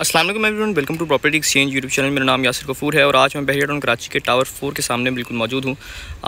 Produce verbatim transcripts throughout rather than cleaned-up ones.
अस्सलाम वालेकुम everyone, welcome to property exchange YouTube channel. मेरा नाम यासिर कफूर है और आज मैं बहिया टाउन कराची के टावर फोर के सामने बिल्कुल मौजूद हूँ।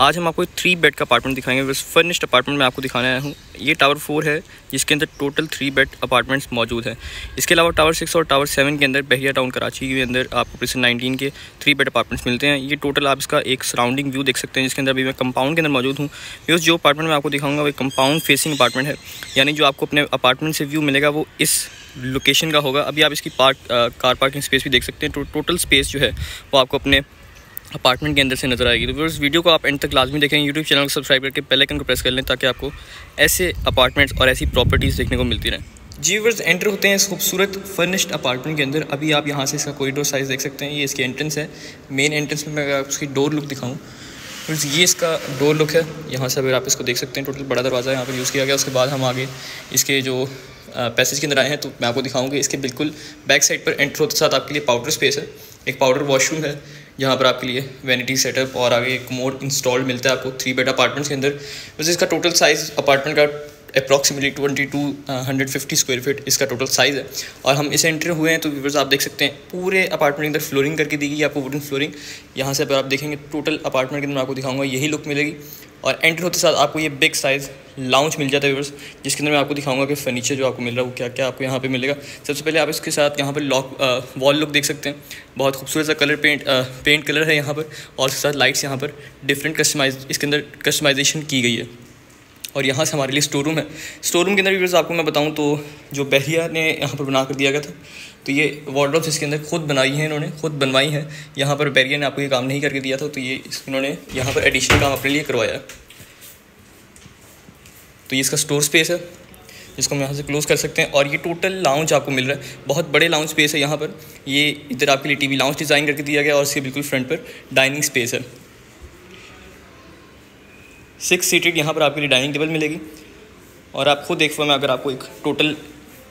आज हम आपको एक थ्री बेड का अपार्टमेंट दिखाएंगे, बस फर्निश्ड अपार्टमेंट में आपको दिखाने आया हूँ। ये टावर फोर है जिसके अंदर टोटल थ्री बेड अपार्टमेंट्स मौजूद हैं। इसके अलावा टावर सिक्स और टावर सेवन के अंदर बहिया टाउन कराची के अंदर आपको प्रेसन नाइनटीन के थ्री बेड अपार्टमेंट्स मिलते हैं। ये टोटल आप इसका एक सराउंडिंग व्यू देख सकते हैं, जिसके अंदर अभी मैं कंपाउंड के अंदर मौजूद हूँ। बिकॉज जो अपार्टमेंट मैं आपको दिखाऊँगा वो कंपाउंड फेसिंग अपार्टमेंट है, यानी जो आपको अपने अपार्टमेंट से व्यू मिलेगा वो इस लोकेशन का होगा। अभी आप इसकी पार्क कार पार्किंग स्पेस भी देख सकते हैं। तो, टोटल स्पेस जो है वो आपको अपने अपार्टमेंट के अंदर से नजर आएगी। तो व्यूअर्स, वीडियो को आप एंड तक लाजमी देखें, यूट्यूब चैनल को सब्सक्राइब करके बेल आइकन को प्रेस कर लें ताकि आपको ऐसे अपार्टमेंट्स और ऐसी प्रॉपर्टीज़ देखने को मिलती रहें। जी व्यूअर्स, एंटर होते हैं इस खूबसूरत फर्निश्ड अपार्टमेंट के अंदर। अभी आप यहाँ से इसका कॉरिडोर साइज देख सकते हैं। ये इसकी एंट्रेंस है, मेन एंट्रेंस में मैं उसकी डोर लुक दिखाऊँ। फ्रेंड्स, ये इसका डोर लुक है, यहाँ से अगर आप इसको देख सकते हैं। टोटल बड़ा दरवाज़ा यहाँ पर यूज़ किया गया। उसके बाद हम आगे इसके जो पैसेज के अंदर आए हैं तो मैं आपको दिखाऊंगा। इसके बिल्कुल बैक साइड पर एंटर होते साथ आपके लिए पाउडर स्पेस है, एक पाउडर वॉशरूम है जहाँ पर आपके लिए वैनिटी सेटअप और आगे एक मोड इंस्टॉल मिलता है आपको थ्री बेड अपार्टमेंट्स के अंदर। वैसे इसका टोटल साइज़ अपार्टमेंट का approximately twenty two hundred fifty square feet इसका टोटल साइज़ है। और हम इसे एंटर हुए हैं तो व्यूअर्स आप देख सकते हैं पूरे अपार्टमेंट के अंदर फ्लोरिंग करके दी गई आपको, वुडन फ्लोरिंग। यहाँ से अगर आप देखेंगे टोटल अपार्टमेंट के अंदर आपको दिखाऊंगा यही लुक मिलेगी। और एंटर होते साथ आपको ये बिग साइज़ लाउंज मिल जाता है व्यूअर्स, जिसके अंदर मैं आपको दिखाऊंगा कि फर्नीचर जो आपको मिल रहा है वो क्या क्या आपको यहाँ पे मिलेगा। सबसे पहले आप इसके साथ यहाँ पर लॉक वॉल लुक देख सकते हैं। बहुत खूबसूरत सा कलर पेंट आ, पेंट कलर है यहाँ पर, और उसके साथ लाइट्स यहाँ पर डिफरेंट कस्टमाइज इसके अंदर कस्टमाइजेशन की गई है। और यहाँ से हमारे लिए स्टोर रूम है। स्टोर रूम के अंदर व्यूअर्स आपको मैं बताऊँ तो जो बहिया ने यहाँ पर बना कर दिया गया था, तो ये वार्डरोब्स इसके अंदर खुद बनाई हैं, इन्होंने खुद बनवाई हैं। यहाँ पर बहिया ने आपको ये काम नहीं करके दिया था, तो ये इन्होंने यहाँ पर एडिशनल काम अपने लिए करवाया है। तो ये इसका स्टोर स्पेस है जिसको हम यहाँ से क्लोज़ कर सकते हैं। और ये टोटल लाउंज आपको मिल रहा है, बहुत बड़े लाउंज स्पेस है यहाँ पर। ये इधर आपके लिए टीवी लाउंज डिज़ाइन करके दिया गया और इसके बिल्कुल फ्रंट पर डाइनिंग स्पेस है। सिक्स सीटेड यहाँ पर आपके लिए डाइनिंग टेबल मिलेगी। और आप खुद देखो, मैं अगर आपको एक total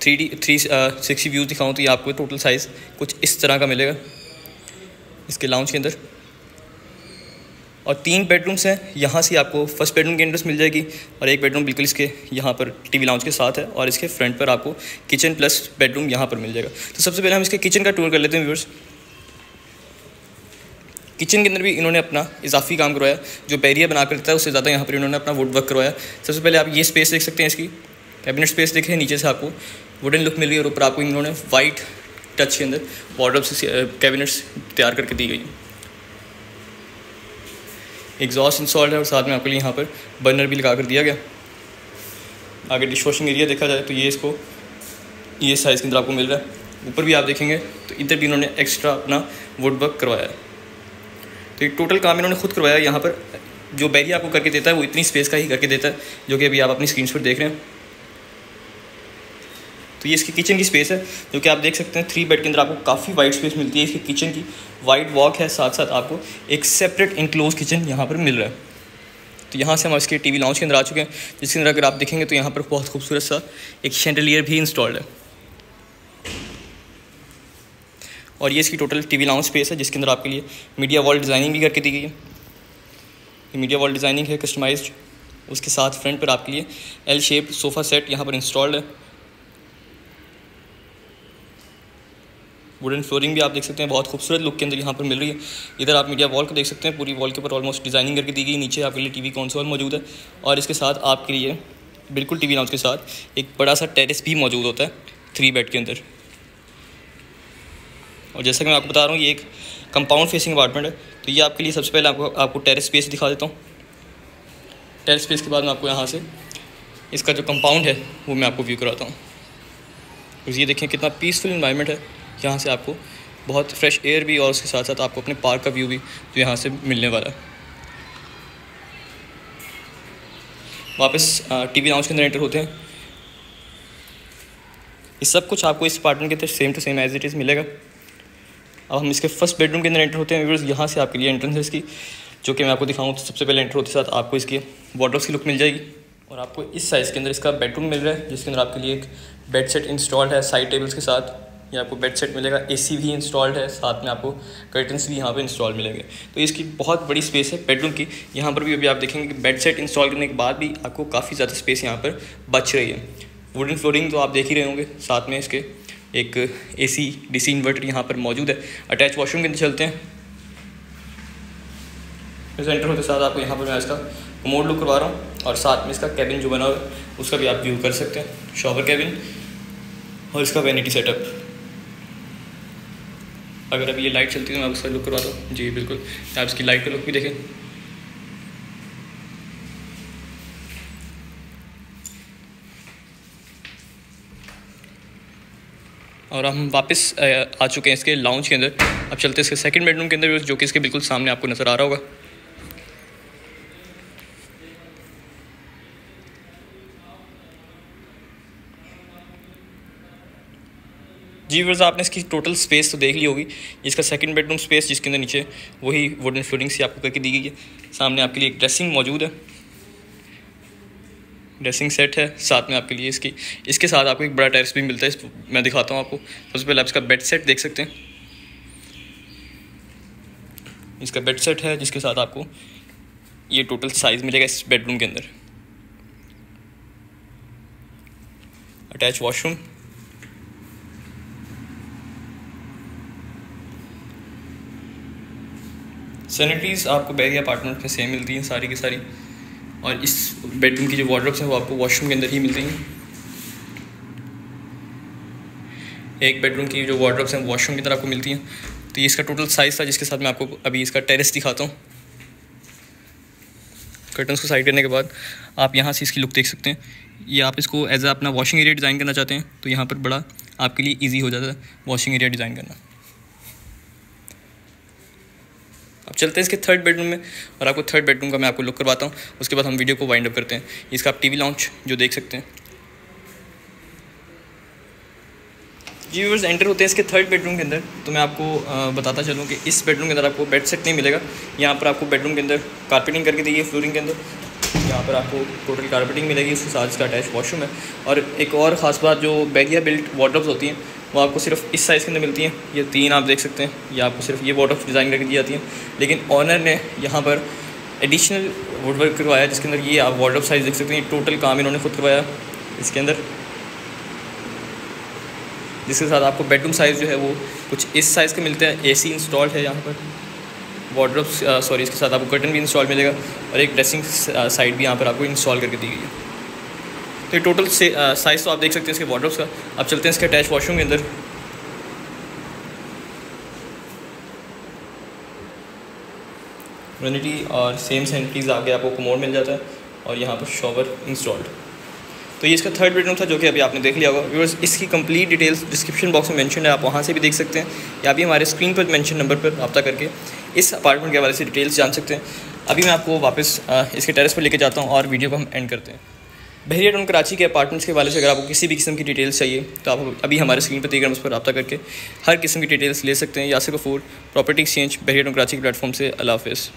three D three sixty views दिखाऊँ तो ये आपको टोटल साइज़ कुछ इस तरह का मिलेगा इसके लाउंज के अंदर। और तीन बेडरूम्स हैं। यहाँ से आपको फर्स्ट बेडरूम की एंट्रेंस मिल जाएगी और एक बेडरूम बिल्कुल इसके यहाँ पर टीवी लाउंज के साथ है। और इसके फ्रंट पर आपको किचन प्लस बेडरूम यहाँ पर मिल जाएगा। तो सबसे पहले हम इसके किचन का टूर कर लेते हैं व्यूअर्स। किचन के अंदर भी इन्होंने अपना इजाफी काम करवाया, जो बहिया बना कर देता है उससे ज़्यादा यहाँ पर इन्होंने अपना वुड वर्क करवाया। सबसे पहले आप ये स्पेस देख सकते हैं, इसकी कैबिनेट स्पेस देखें। नीचे से आपको वुडन लुक मिल रही है और ऊपर आपको इन्होंने वाइट टच के अंदर वार्डरोब्स कैबिनेट्स तैयार करके दी गई। एग्जॉस्ट इंस्टॉल्ड है और साथ में आपके लिए यहाँ पर बर्नर भी लगा कर दिया गया। आगे डिश वॉशिंग एरिया देखा जाए तो ये इसको ये साइज़ के अंदर आपको मिल रहा है। ऊपर भी आप देखेंगे तो इधर भी इन्होंने एक्स्ट्रा अपना वुड वर्क करवाया है। तो ये टोटल काम इन्होंने खुद करवाया। यहाँ पर जो बहिया आपको करके देता है वो इतनी स्पेस का ही करके देता है, जो कि अभी आप अपनी स्क्रीन पर देख रहे हैं। तो ये इसकी किचन की स्पेस है, जो कि आप देख सकते हैं थ्री बेड के अंदर आपको काफ़ी वाइड स्पेस मिलती है। इसकी किचन की वाइड वॉक है, साथ साथ आपको एक सेपरेट इंक्लोज किचन यहाँ पर मिल रहा है। तो यहाँ से हम इसके टीवी लाउंज के अंदर आ चुके हैं, जिसके अंदर अगर आप देखेंगे तो यहाँ पर बहुत खूबसूरत सा एक शैंडलियर भी इंस्टॉल्ड है। और ये इसकी टोटल टीवी लाउंज स्पेस है, जिसके अंदर आपके लिए मीडिया वॉल डिज़ाइनिंग भी करके दी गई है। मीडिया वॉल डिज़ाइनिंग है कस्टमाइज्ड। उसके साथ फ्रंट पर आपके लिए एल शेप सोफ़ा सेट यहाँ पर इंस्टॉल्ड है। वुडन फ्लोरिंग भी आप देख सकते हैं, बहुत खूबसूरत लुक के अंदर यहाँ पर मिल रही है। इधर आप मीडिया वॉल को देख सकते हैं, पूरी वॉल के ऊपर ऑलमोस्ट डिज़ाइनिंग करके दी गई। नीचे आपके लिए टीवी कंसोल मौजूद है और इसके साथ आपके लिए बिल्कुल टीवी लाउंज के साथ एक बड़ा सा टेरेस भी मौजूद होता है थ्री बेड के अंदर। और जैसा कि मैं आपको बता रहा हूँ ये एक कंपाउंड फेसिंग अपार्टमेंट है। तो ये आपके लिए सबसे पहले आपको आपको टेरेस स्पेस दिखा देता हूँ। टेरेस स्पेस के बाद मैं आपको यहाँ से इसका जो कंपाउंड है वो मैं आपको व्यू कराता हूँ। और ये देखें कितना पीसफुल इन्वायरमेंट है। यहाँ से आपको बहुत फ्रेश एयर भी और उसके साथ साथ आपको अपने पार्क का व्यू भी जो यहाँ से मिलने वाला है। वापस टीवी लाउंज के अंदर एंटर होते हैं। ये सब कुछ आपको इस अपार्टमेंट के अंदर same to same as it is मिलेगा। अब हम इसके फर्स्ट बेडरूम के अंदर एंटर होते हैं व्यूअर्स। यहाँ से आपके लिए एंट्रेंस है इसकी, जो कि मैं आपको दिखाऊँ तो सबसे पहले एंटर होते साथ आपको इसकी वार्डरोब्स की लुक मिल जाएगी। और आपको इस साइज़ के अंदर इसका बेडरूम मिल रहा है, जिसके अंदर आपके लिए एक बेड सेट इंस्टॉल्ड है साइड टेबल्स के साथ। ये आपको बेड सेट मिलेगा, एसी भी इंस्टॉल्ड है, साथ में आपको कर्टन्स भी यहाँ पे इंस्टॉल मिलेंगे। तो इसकी बहुत बड़ी स्पेस है बेडरूम की। यहाँ पर भी अभी आप देखेंगे कि बेड सेट इंस्टॉल करने के बाद भी आपको काफ़ी ज़्यादा स्पेस यहाँ पर बच रही है। वुडन फ्लोरिंग तो आप देख ही रहे होंगे, साथ में इसके एक एसी डीसी इन्वर्टर यहाँ पर मौजूद है। अटैच वॉशरूम के अंदर चलते हैं। इस एंटर होते साथ आपको यहाँ पर मैं इसका कमोड लुक करवा रहा हूँ और साथ में इसका कैबिन जो बना हुआ है उसका भी आप व्यू कर सकते हैं, शॉवर कैबिन और इसका वैनिटी सेटअप। अगर अब ये लाइट चलती है तो मैं उसका लुक करवा दूँ। जी बिल्कुल, आप इसकी लाइट का लुक भी देखें। और हम वापस आ चुके हैं इसके लाउंज के अंदर। अब चलते हैं इसके सेकंड बेडरूम के अंदर जो कि इसके बिल्कुल सामने आपको नज़र आ रहा होगा। जी व्यूअर्स, आपने इसकी टोटल स्पेस तो देख ली होगी। इसका सेकंड बेडरूम स्पेस जिसके अंदर नीचे वही वुडन फ्लोरिंग से आपको करके दी गई है। सामने आपके लिए एक ड्रेसिंग मौजूद है, ड्रेसिंग सेट है साथ में आपके लिए। इसकी इसके साथ आपको एक बड़ा टेरेस भी मिलता है, मैं दिखाता हूँ आपको। सबसे पहले आप इसका बेड सेट देख सकते हैं। इसका बेड सेट है जिसके साथ आपको ये टोटल साइज़ मिलेगा इस बेडरूम के अंदर। अटैच वॉशरूम, सैनिटरीज आपको बहिया अपार्टमेंट में सेम मिलती हैं सारी की सारी, और इस बेडरूम की जो वार्डरोब्स हैं वो आपको वॉशरूम के अंदर ही मिल रही हैं। एक बेडरूम की जो वार्डरोब्स हैं वॉशरूम की तरह आपको मिलती हैं। तो ये इसका टोटल साइज़ था जिसके साथ मैं आपको अभी इसका टेरेस दिखाता हूँ। कर्टन्स को साइड करने के बाद आप यहाँ से इसकी लुक देख सकते हैं। ये आप इसको एज अ अपना वॉशिंग एरिया डिज़ाइन करना चाहते हैं तो यहाँ पर बड़ा आपके लिए ईजी हो जाता है वॉशिंग एरिया डिज़ाइन करना। अब चलते हैं इसके थर्ड बेडरूम में और आपको थर्ड बेडरूम का मैं आपको लुक करवाता हूँ। उसके बाद हम वीडियो को वाइंड अप करते हैं। इसका आप टीवी लाउंज जो देख सकते हैं। जी व्यूअर्स, एंटर होते हैं इसके थर्ड बेडरूम के अंदर तो मैं आपको बताता चलूँ कि इस बेडरूम के अंदर आपको बेड सेट नहीं मिलेगा। यहाँ पर आपको बेडरूम के अंदर कारपेटिंग करके दी गई है फ्लोरिंग के अंदर। यहाँ पर आपको टोटल कारपेटिंग मिलेगी, उसके साथ इसका अटैच वॉशरूम है। और एक और ख़ास बात, जो बहिया बिल्ट वार्डरोब्स होती हैं वो आपको सिर्फ इस साइज़ के अंदर मिलती हैं। ये तीन आप देख सकते हैं, ये आपको सिर्फ ये वार्डरोब्स डिज़ाइन करके दी जाती हैं। लेकिन ऑनर ने यहाँ पर एडिशनल वुडवर्क करवाया जिसके अंदर ये आप वार्डरोब साइज़ देख सकते हैं। टोटल काम इन्होंने खुद करवाया इसके अंदर, जिसके साथ आपको बेडरूम साइज़ जो है वो कुछ इस साइज़ के मिलते हैं। ए सी इंस्टॉल्ड है यहाँ पर, वार्डरोब्स सॉरी इसके साथ आपको कर्टन भी इंस्टॉल मिलेगा और एक ड्रेसिंग साइड भी यहाँ पर आपको इंस्टॉल करके दी गई है। तो ये टोटल से साइज़ तो आप देख सकते हैं इसके वार्डरोब्स का। अब चलते हैं इसके अटैच वॉशरूम के अंदर। वैनिटी और सेम सैनिटरीज आगे आपको कमोड मिल जाता है और यहाँ पर शॉवर इंस्टॉल्ड। तो ये इसका थर्ड बेडरूम था जो कि अभी आपने देख लिया होगा। व्यूअर्स, इसकी कंप्लीट डिटेल्स डिस्क्रिप्शन बॉक्स में मेंशन है, आप वहाँ से भी देख सकते हैं या भी हमारे स्क्रीन पर मेंशन नंबर पर रब्ता करके इस अपार्टमेंट के हवाले से डिटेल्स जान सकते हैं। अभी मैं आपको वापस इसके टेरेस पर लेके जाता हूँ और वीडियो को हम एंड करते हैं। बहिया टाउन कराची के अपार्टमेंट्स के हवाले से अगर आपको किसी भी किस्म की डिटेल्स चाहिए तो आप अभी हमारे स्क्रीन पर तीन उस पर रब्ता करके हर किस्म की डिटेल्स ले सकते हैं। Yasir Kafur, property exchange, Bahria town Karachi के प्लेटफॉर्म से। अल्लाह हाफ़िज़।